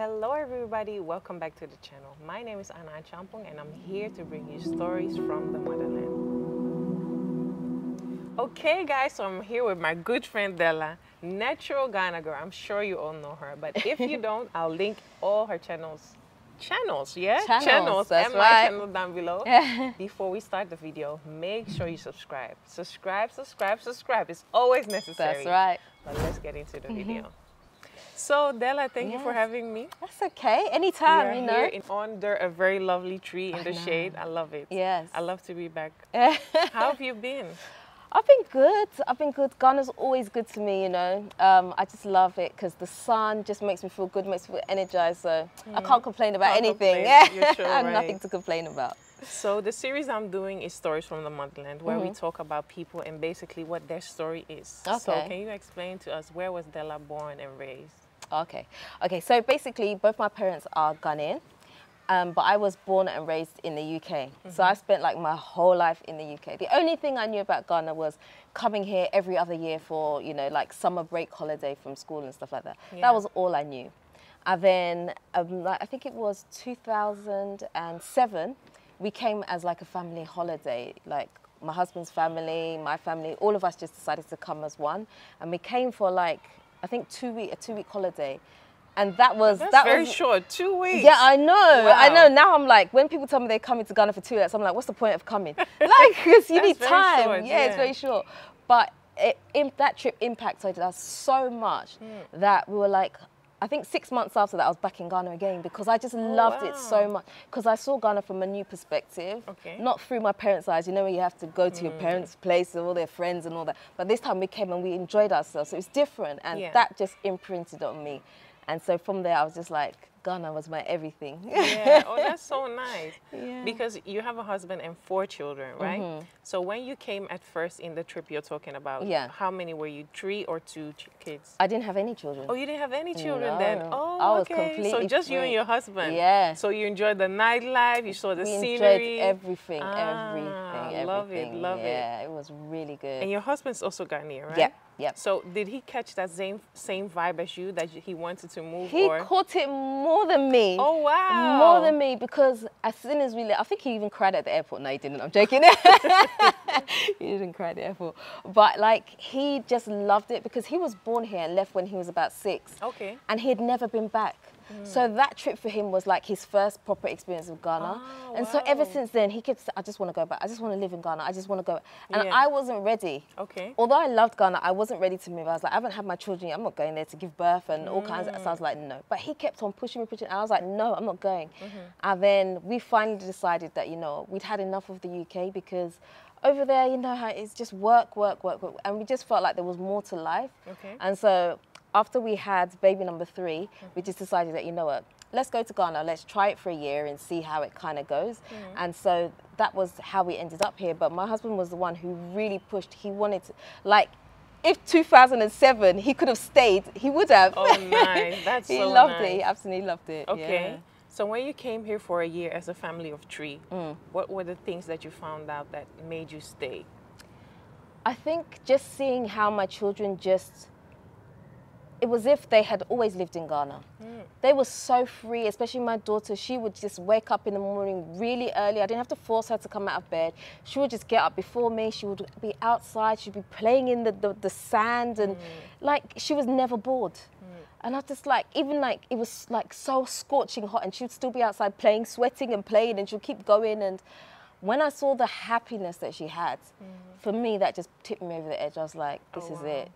Hello everybody, welcome back to the channel. My name is Ana Acheampong and I'm here to bring you stories from the motherland. Okay guys, so I'm here with my good friend Della, natural Ghana girl. I'm sure you all know her, but if you don't, I'll link all her channels and my channel down below. Before we start the video, make sure you subscribe. It's always necessary. That's right. But let's get into the video. So Della, thank you for having me. That's okay, anytime, you know. Here under a very lovely tree in the shade. I love it. Yes. I love to be back. How have you been? I've been good. Ghana's always good to me, you know. I just love it because the sun just makes me feel good, makes me feel energized. So I can't complain about anything. Yeah, sure, I have nothing to complain about. So the series I'm doing is Stories from the Motherland, where we talk about people and basically what their story is. Okay. So can you explain to us, where was Della born and raised? Okay. Okay. So basically, both my parents are Ghanaian. But I was born and raised in the UK. So I spent like my whole life in the UK. The only thing I knew about Ghana was coming here every other year for, you know, like summer break holiday from school and stuff like that. Yeah. That was all I knew. And then I think it was 2007, we came as like a family holiday, like my husband's family, my family, all of us just decided to come as one. And we came for like, I think a two-week holiday. And that was... That's very short, 2 weeks. Yeah, I know. Wow. I know. Now I'm like, when people tell me they're coming to Ghana for 2 weeks, I'm like, what's the point of coming? Like, because you need time. Short, yeah, it's very short. But that trip impacted us so much that we were like, I think 6 months after that, I was back in Ghana again because I just loved it so much. Because I saw Ghana from a new perspective, not through my parents' eyes. You know, when you have to go to your parents' place and all their friends and all that. But this time we came and we enjoyed ourselves. So it was different. And that just imprinted on me. And so from there, I was just like, Ghana was my everything. Yeah, oh, that's so nice. Yeah. Because you have a husband and 4 children, right? So when you came at first in the trip you're talking about, how many were you, 3 or 2 kids? I didn't have any children. Oh, you didn't have any children then? Oh, I was completely so just you and your husband? Yeah. So you enjoyed the nightlife, you saw the scenery? We enjoyed everything, everything. Love it, yeah, it was really good. And your husband's also Ghanaian, right? Yeah. Yep. So did he catch that same vibe as you, that he wanted to move? He caught it more than me. Oh, wow. More than me, because as soon as we left, I think he even cried at the airport. No, he didn't. I'm joking. He didn't cry at the airport. But, like, he just loved it because he was born here and left when he was about 6. Okay. And he had never been back. So that trip for him was like his first proper experience of Ghana. Oh, and so ever since then, he kept saying, I just want to go back. I just want to live in Ghana. I just want to go back. And I wasn't ready. Okay. Although I loved Ghana, I wasn't ready to move. I was like, I haven't had my children yet. I'm not going there to give birth and all kinds of that. So I was like, no. But he kept on pushing me, pushing. And I was like, no, I'm not going. And then we finally decided that, you know, we'd had enough of the UK because over there, you know, how it's just work, work, work, work. And we just felt like there was more to life. Okay. And so... After we had baby number 3, we just decided that, you know what, let's go to Ghana, let's try it for a year and see how it kind of goes. And so that was how we ended up here. But my husband was the one who really pushed. He wanted to, like, if 2007 he could have stayed, he would have. Oh, nice. That's He so loved nice. It. He absolutely loved it. Okay. Yeah. So when you came here for a year as a family of 3, what were the things that you found out that made you stay? I think just seeing how my children just... It was if they had always lived in Ghana. They were so free, especially my daughter. She would just wake up in the morning really early. I didn't have to force her to come out of bed. She would just get up before me. She would be outside. She'd be playing in the sand. And like, she was never bored. And I just like, even like, it was like so scorching hot and she would still be outside playing, sweating and playing and she'd keep going. And when I saw the happiness that she had, for me, that just tipped me over the edge. I was like, this is it.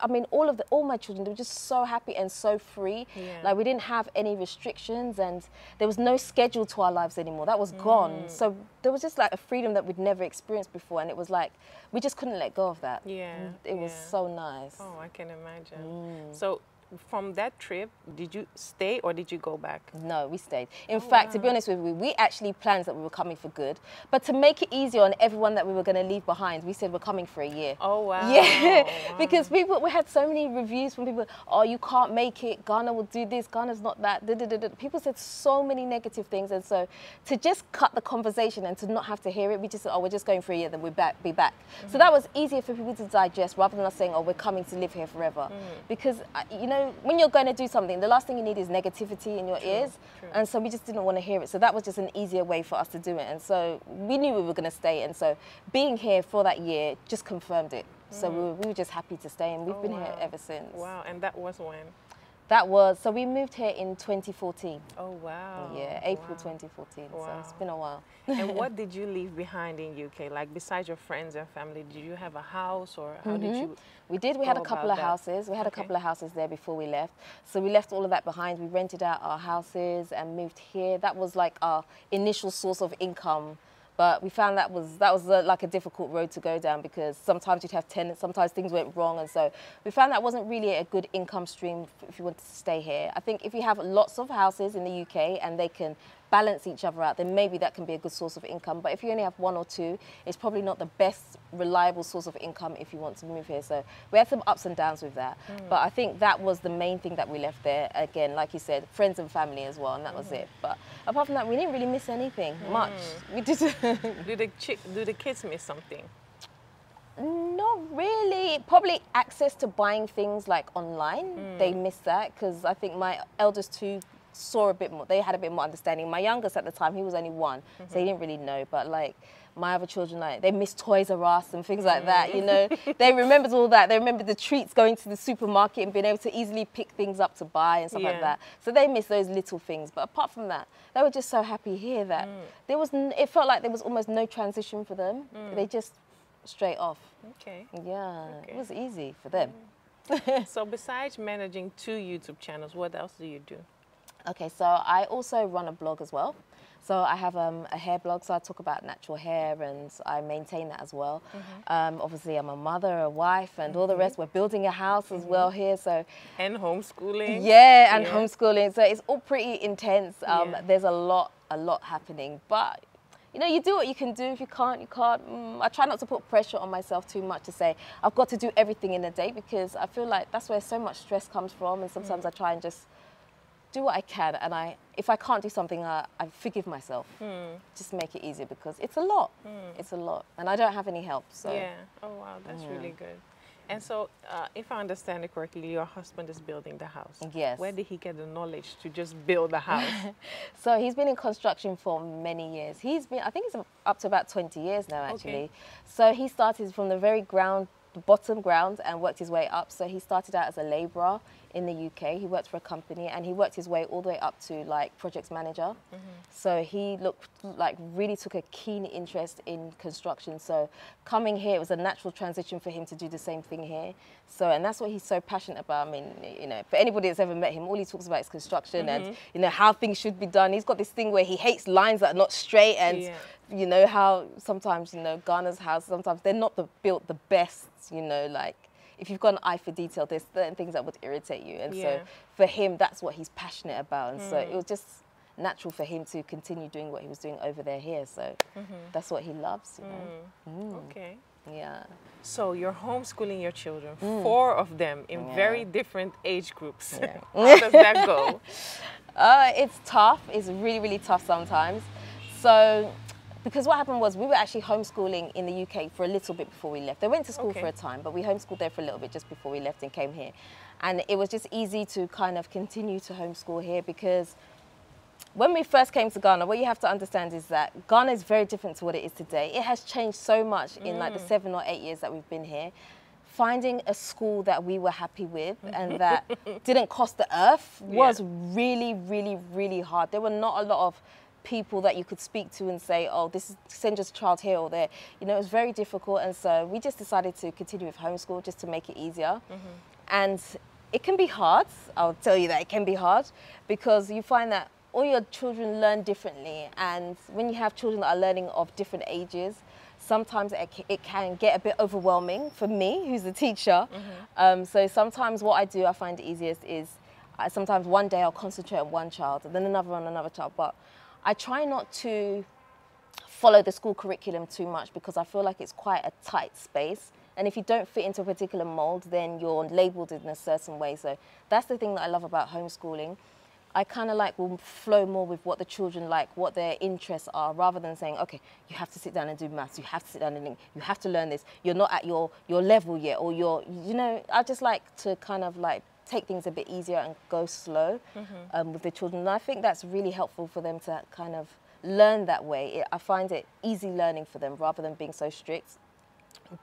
I mean, all my children, they were just so happy and so free. Like, we didn't have any restrictions and there was no schedule to our lives anymore. That was gone. So there was just like a freedom that we'd never experienced before. And it was like, we just couldn't let go of that. Yeah. It was so nice. Oh, I can imagine. So from that trip, did you stay or did you go back? No, we stayed. In fact, to be honest with you, we actually planned that we were coming for good. But to make it easier on everyone that we were going to leave behind, we said we're coming for a year. Oh, wow. Yeah, because we had so many reviews from people, oh, you can't make it, Ghana will do this, Ghana's not that. Da, da, da, da. People said so many negative things. And so to just cut the conversation and to not have to hear it, we just said, oh, we're just going for a year, then we'll be back. So that was easier for people to digest rather than us saying, oh, we're coming to live here forever. Because, you know, when you're going to do something, the last thing you need is negativity in your ears. True. And so we just didn't want to hear it. So that was just an easier way for us to do it. And so we knew we were going to stay. And so being here for that year just confirmed it. Mm. So we were just happy to stay. And we've been here ever since. Wow. And that was when? That was, so we moved here in 2014. Oh, wow. Yeah, April 2014, so it's been a while. And what did you leave behind in UK? Like, besides your friends and family, did you have a house or how did you? We did, we had a couple of houses. We had a couple of houses there before we left. So we left all of that behind. We rented out our houses and moved here. That was like our initial source of income. But we found that was like a difficult road to go down because sometimes you'd have tenants, sometimes things went wrong. And so we found that wasn't really a good income stream if you wanted to stay here. I think if you have lots of houses in the UK and they can balance each other out, then maybe that can be a good source of income. But if you only have one or two, it's probably not the best reliable source of income if you want to move here. So we had some ups and downs with that. Mm. But I think that was the main thing that we left there. Again, like you said, friends and family as well, and that was it. But apart from that, we didn't really miss anything much. We didn't. Do the kids miss something? Not really. Probably access to buying things like online. They miss that because I think my eldest two saw a bit more, they had a bit more understanding. My youngest at the time, he was only one, so he didn't really know, but like my other children, like they missed Toys R Us and things like that, you know. They remembered all that. They remembered the treats, going to the supermarket and being able to easily pick things up to buy and stuff like that. So they missed those little things. But apart from that, they were just so happy here that there was, it felt like there was almost no transition for them. They just straight off. Okay. Yeah, it was easy for them. So besides managing two YouTube channels, what else do you do? Okay, so I also run a blog as well. So I have a hair blog, so I talk about natural hair and I maintain that as well. Obviously, I'm a mother, a wife, and all the rest. We're building a house as well here. So and homeschooling. Yeah, and homeschooling. So it's all pretty intense. There's a lot happening. But, you know, you do what you can do. If you can't, you can't. I try not to put pressure on myself too much to say, I've got to do everything in a day, because I feel like that's where so much stress comes from. And sometimes I try and just do what I can, and if I can't do something, I forgive myself. Just make it easier, because it's a lot. It's a lot, and I don't have any help. So oh wow, that's really good. And so, if I understand it correctly, your husband is building the house. Yes. Where did he get the knowledge to just build the house? So he's been in construction for many years. He's been, I think he's up to about 20 years now, actually. Okay. So he started from the very bottom ground and worked his way up. So he started out as a labourer in the UK. He worked for a company and he worked his way all the way up to like projects manager. So he really took a keen interest in construction. So coming here, it was a natural transition for him to do the same thing here. So, and that's what he's so passionate about. I mean, you know, for anybody that's ever met him, all he talks about is construction and, you know, how things should be done. He's got this thing where he hates lines that are not straight and, you know, how sometimes, you know, Ghana's houses, sometimes they're not built the best, you know, like, if you've got an eye for detail, there's certain things that would irritate you. And so for him, that's what he's passionate about. And so it was just natural for him to continue doing what he was doing over there here. So that's what he loves, you know. Okay. Yeah. So you're homeschooling your children, 4 of them in very different age groups. How does that go? It's tough. It's really, really tough sometimes. So, because what happened was we were actually homeschooling in the UK for a little bit before we left. They went to school for a time, but we homeschooled there for a little bit just before we left and came here. And it was just easy to kind of continue to homeschool here, because when we first came to Ghana, what you have to understand is that Ghana is very different to what it is today. It has changed so much in like the 7 or 8 years that we've been here. Finding a school that we were happy with and that didn't cost the earth was really, really, really hard. There were not a lot of people that you could speak to and say, oh, this is, send your child here or there. You know, it was very difficult. And so we just decided to continue with homeschool just to make it easier. And it can be hard. I'll tell you that it can be hard, because you find that all your children learn differently. And when you have children that are learning of different ages, sometimes it can get a bit overwhelming for me, who's a teacher. So sometimes what I do, I find easiest is sometimes one day I'll concentrate on one child and then another on another child. But I try not to follow the school curriculum too much, because I feel like it's quite a tight space. And if you don't fit into a particular mold, then you're labeled in a certain way. So that's the thing that I love about homeschooling. I kind of like will flow more with what the children like, what their interests are, rather than saying, okay, you have to sit down and do maths, you have to sit down and you have to learn this, you're not at your level yet, or you know, I just like to kind of like take things a bit easier and go slow with the children. And I think that's really helpful for them to kind of learn that way. I find it easy learning for them rather than being so strict.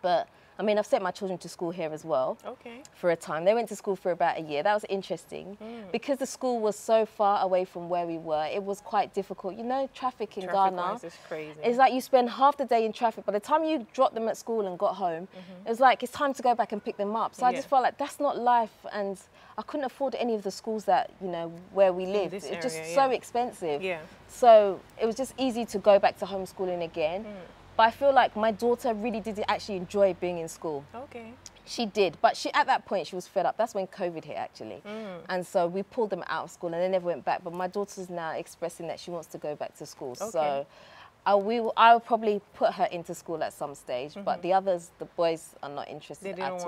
But I mean, I've sent my children to school here as well. Okay. For a time. They went to school for about a year. That was interesting. Because the school was so far away from where we were, it was quite difficult. You know, traffic in Ghana is crazy. It's like you spend half the day in traffic. By the time you dropped them at school and got home, it was like it's time to go back and pick them up. So I just felt like that's not life, and I couldn't afford any of the schools that, you know, where we lived. It's just so expensive. Yeah. So it was just easy to go back to homeschooling again. But I feel like my daughter really did actually enjoy being in school. Okay. She did, but she at that point, she was fed up. That's when COVID hit, actually. And so we pulled them out of school and they never went back. But my daughter's now expressing that she wants to go back to school. Okay. So I will probably put her into school at some stage, but the others, the boys, are not interested at all. They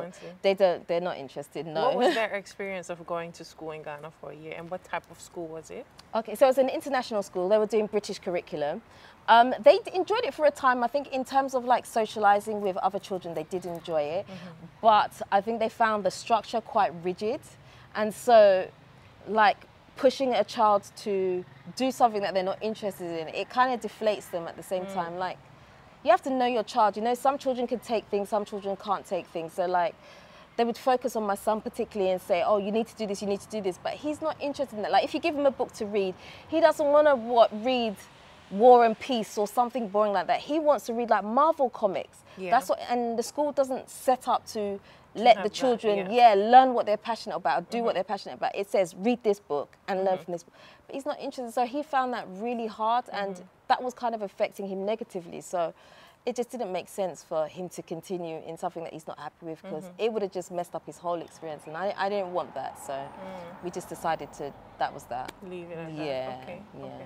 don't want to? They're not interested, no. What was their experience of going to school in Ghana for a year, and what type of school was it? Okay, so it was an international school. They were doing British curriculum. They enjoyed it for a time. I think in terms of like socializing with other children, they did enjoy it. But I think they found the structure quite rigid. And so like pushing a child to do something that they're not interested in, it kind of deflates them at the same time. Like, you have to know your child. You know, some children can take things, some children can't take things. So like, they would focus on my son particularly and say, oh, you need to do this, you need to do this. But he's not interested in that. Like, if you give him a book to read, he doesn't want to read War and Peace or something boring like that. He wants to read like Marvel comics. That's what, and the school doesn't set up to let the children learn what they're passionate about, do what they're passionate about. It says read this book and learn from this book. But he's not interested, so he found that really hard, and that was kind of affecting him negatively. So it just didn't make sense for him to continue in something that he's not happy with, because it would have just messed up his whole experience, and I didn't want that. So we just decided to, that was that. Leave it at that. Okay. Yeah. Okay.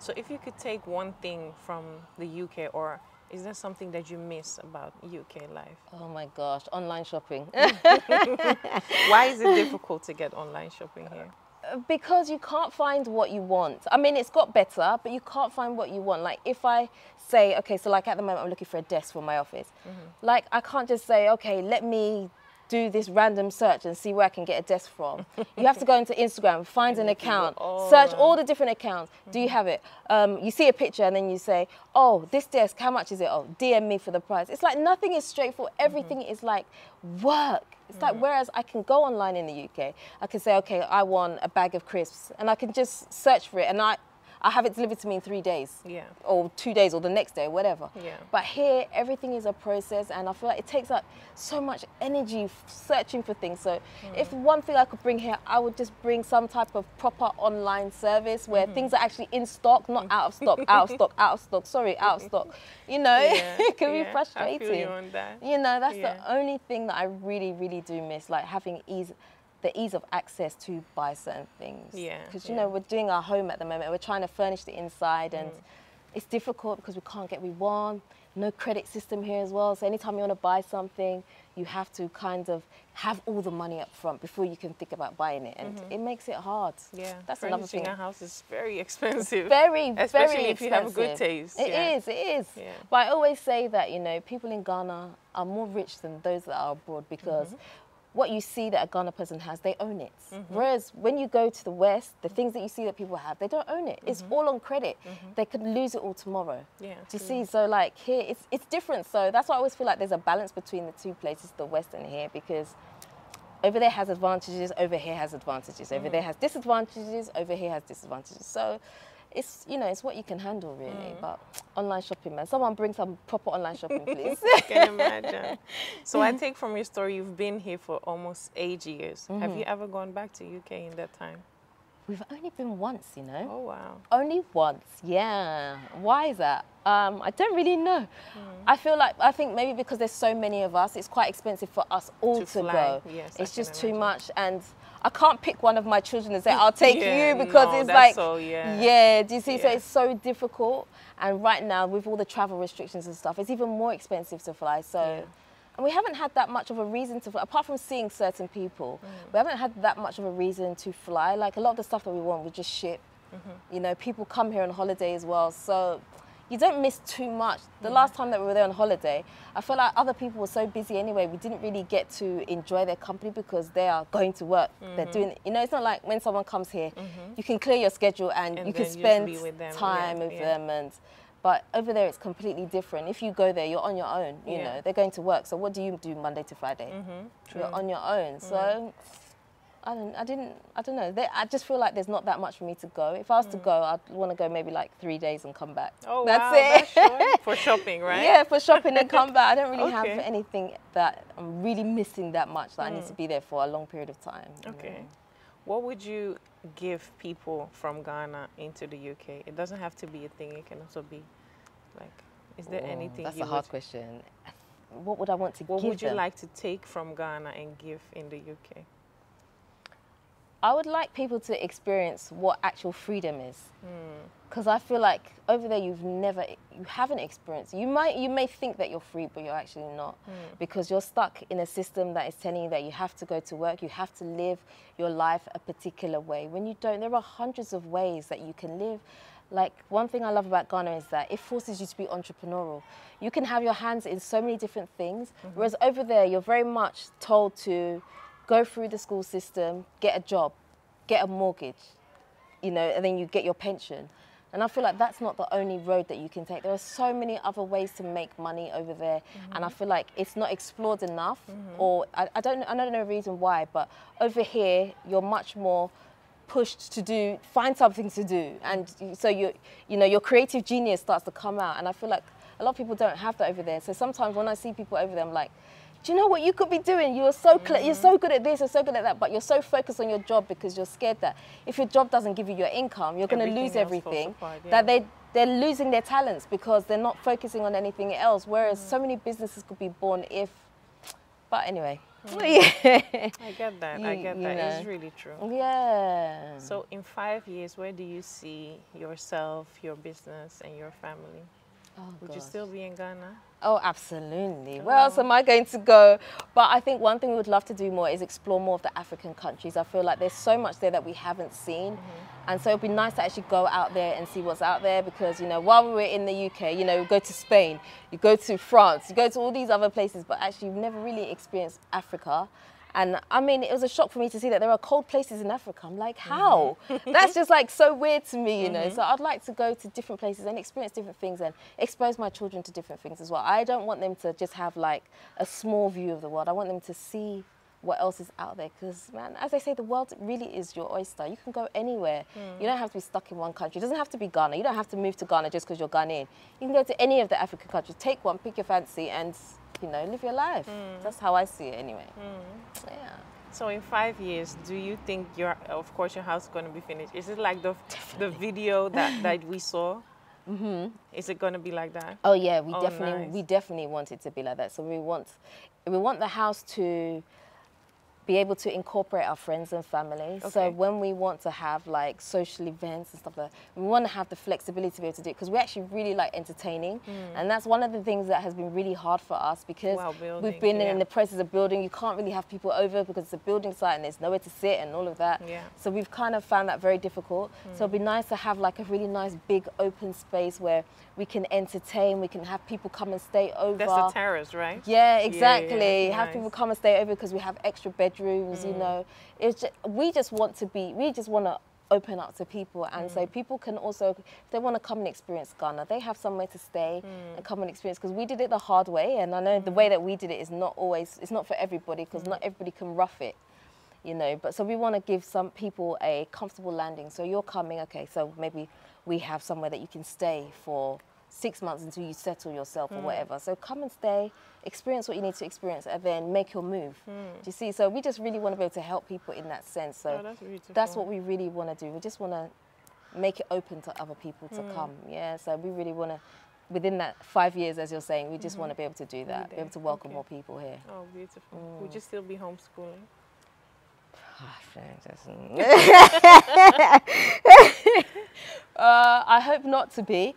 So if you could take one thing from the UK, or is there something that you miss about UK life? Oh my gosh, online shopping. Why is it difficult to get online shopping here? Because you can't find what you want. I mean, it's got better, but you can't find what you want. Like if I say, okay, so like at the moment I'm looking for a desk for my office. Like I can't just say, okay, let me do this random search and see where I can get a desk from. You have to go into Instagram, find an account, search all the different accounts. Do you have it? You see a picture and then you say, oh, this desk, how much is it? Oh, DM me for the price. It's like nothing is straightforward. Everything is like work. It's like, whereas I can go online in the UK, I can say, okay, I want a bag of crisps, and I can just search for it, and I have it delivered to me in 3 days, or 2 days, or the next day, whatever. But here, everything is a process, and I feel like it takes up so much energy searching for things. So if one thing I could bring here, I would just bring some type of proper online service where things are actually in stock, not out of stock, out of stock. You know, it can be frustrating. I feel you on that. You know, that's the only thing that I really, really do miss, like having ease. The ease of access to buy certain things. Because, you know, we're doing our home at the moment. We're trying to furnish the inside, and it's difficult because we can't get what we want. No credit system here as well. So anytime you want to buy something, you have to kind of have all the money up front before you can think about buying it. And it makes it hard. That's another thing. Furnishing a house is very expensive. Especially if you have a good taste. It is. Yeah. But I always say that, you know, people in Ghana are more rich than those that are abroad, because what you see that a Ghana person has, they own it. Whereas when you go to the West, the things that you see that people have, they don't own it. It's all on credit. They could lose it all tomorrow. Do you see? So like here, it's different. So that's why I always feel like there's a balance between the two places, the West and here, because over there has advantages, over here has advantages. Over there has disadvantages, over here has disadvantages. So it's, you know, it's what you can handle really. But online shopping, man, someone bring some proper online shopping, please. I can imagine. So I take from your story, you've been here for almost 8 years. Have you ever gone back to UK in that time? We've only been once, you know. Oh wow. Only once, yeah. Why is that? I don't really know. I feel like, I think maybe because there's so many of us, it's quite expensive for us all to go. Yes, it's just too much, and I can't pick one of my children and say, I'll take you, because it's like, do you see? So it's so difficult. And right now, with all the travel restrictions and stuff, it's even more expensive to fly. So, and we haven't had that much of a reason to fly, apart from seeing certain people. We haven't had that much of a reason to fly. Like a lot of the stuff that we want, we just ship. You know, people come here on holiday as well. So you don't miss too much. The last time that we were there on holiday, I felt like other people were so busy anyway, we didn't really get to enjoy their company because they are going to work. They're doing, you know, it's not like when someone comes here, you can clear your schedule and you can spend time with them. But over there, it's completely different. If you go there, you're on your own, you know, they're going to work. So what do you do Monday to Friday? You're on your own. So I don't know. I just feel like there's not that much for me to go. If I was to go, I'd want to go maybe like 3 days and come back. Oh, that's wow, it. That's short. For shopping, right? Yeah, for shopping and come back. I don't really have anything that I'm really missing that much that I need to be there for a long period of time. You know? What would you give people from Ghana into the UK? It doesn't have to be a thing. It can also be like, is there anything? That's a hard question. What would I want to give them? What would you like to take from Ghana and give in the UK? I would like people to experience what actual freedom is, because I feel like over there you haven't experienced. You may think that you're free, but you're actually not, because you're stuck in a system that is telling you that you have to go to work, you have to live your life a particular way. When you don't, there are hundreds of ways that you can live. Like, one thing I love about Ghana is that it forces you to be entrepreneurial. You can have your hands in so many different things, whereas over there you're very much told to go through the school system, get a job, get a mortgage, you know, and then you get your pension. And I feel like that's not the only road that you can take. There are so many other ways to make money over there. And I feel like it's not explored enough, or I don't know the reason why, but over here, you're much more pushed to do, find something to do. And so your creative genius starts to come out. And I feel like a lot of people don't have that over there. So sometimes when I see people over there, I'm like, do you know what you could be doing? You're so you're so good at this, you're so good at that, but you're so focused on your job because you're scared that if your job doesn't give you your income, you're going to lose everything. That they're losing their talents because they're not focusing on anything else, whereas so many businesses could be born if... But anyway. I get that, I get that. You know. It's really true. Yeah. So in 5 years, where do you see yourself, your business, and your family? Oh, would you still be in Ghana? Oh, absolutely. Where else am I going to go? But I think one thing we would love to do more is explore more of the African countries. I feel like there's so much there that we haven't seen. And so it'd be nice to actually go out there and see what's out there because, you know, while we were in the UK, you know, you go to Spain, you go to France, you go to all these other places, but actually you've never really experienced Africa. And I mean, it was a shock for me to see that there are cold places in Africa. I'm like, how? That's just like so weird to me, you know? So I'd like to go to different places and experience different things and expose my children to different things as well. I don't want them to just have like a small view of the world. I want them to see what else is out there. Because, man, as I say, the world really is your oyster. You can go anywhere. You don't have to be stuck in one country. It doesn't have to be Ghana. You don't have to move to Ghana just because you're Ghanaian. You can go to any of the African countries. Take one, pick your fancy, and... you know, live your life. That's how I see it anyway. Yeah. So in 5 years, do you think your, of course, your house is going to be finished? Is it like the video that we saw? Is it going to be like that? Oh yeah, we definitely want it to be like that. So we want the house to be able to incorporate our friends and family. So when we want to have like social events and stuff like that, we want to have the flexibility to be able to do it because we actually really like entertaining. And that's one of the things that has been really hard for us because we've been in the process of building. You can't really have people over because it's a building site and there's nowhere to sit and all of that. So we've kind of found that very difficult. So it'd be nice to have like a really nice big open space where we can entertain, we can have people come and stay over. That's the terrace, right? Yeah, exactly. Have people come and stay over because we have extra bedrooms, you know. It's just, we just want to open up to people, and so people can also, if they want to come and experience Ghana, they have somewhere to stay and come and experience, because we did it the hard way, and I know the way that we did it is not always, it's not for everybody, because not everybody can rough it, you know. But so we want to give some people a comfortable landing. So you're coming, okay, so maybe we have somewhere that you can stay for 6 months until you settle yourself or whatever. So come and stay, experience what you need to experience, and then make your move. Do you see? So we just really want to be able to help people in that sense. So that's what we really want to do. We just want to make it open to other people to come. Yeah, so we really want to, within that 5 years, as you're saying, we just want to be able to do that, be able to welcome more people here. Oh, beautiful. Would you still be homeschooling? I hope not to be.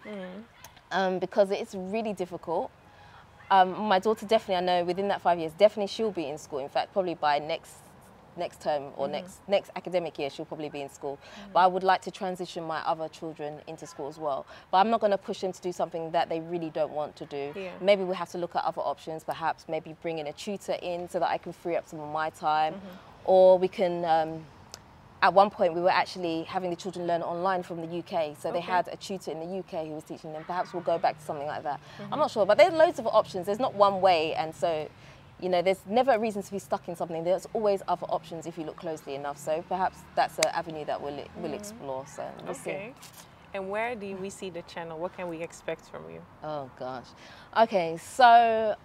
Because it's really difficult. My daughter definitely, I know within that 5 years, definitely she'll be in school. In fact, probably by next next term or next academic year, she'll probably be in school. But I would like to transition my other children into school as well. But I'm not going to push them to do something that they really don't want to do. Yeah. Maybe we have to look at other options, perhaps maybe bring in a tutor in so that I can free up some of my time. Or we can, at one point we were actually having the children learn online from the UK. So they had a tutor in the UK who was teaching them. Perhaps we'll go back to something like that. I'm not sure, but there are loads of options. There's not one way, and so, you know, there's never a reason to be stuck in something. There's always other options if you look closely enough. So perhaps that's an avenue that we'll explore. So we'll see. And where do we see the channel? What can we expect from you? Oh gosh. Okay, so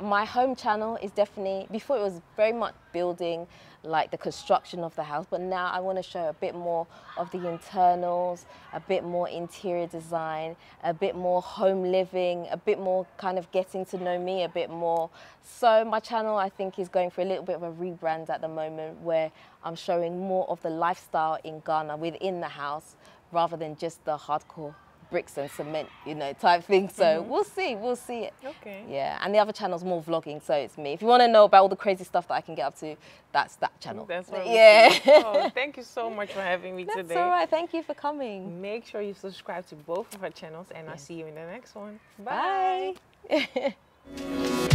my home channel is definitely, before it was very much building, like the construction of the house, but now I want to show a bit more of the internals, a bit more interior design, a bit more home living, a bit more kind of getting to know me a bit more. So my channel, I think, is going for a little bit of a rebrand at the moment, where I'm showing more of the lifestyle in Ghana within the house, rather than just the hardcore bricks and cement, you know, type thing. So we'll see it. Okay. Yeah, and the other channel's more vlogging, so it's me. If you want to know about all the crazy stuff that I can get up to, that's that channel. That's what oh, thank you so much for having me today. That's all right. Thank you for coming. Make sure you subscribe to both of our channels, and I'll see you in the next one. Bye. Bye.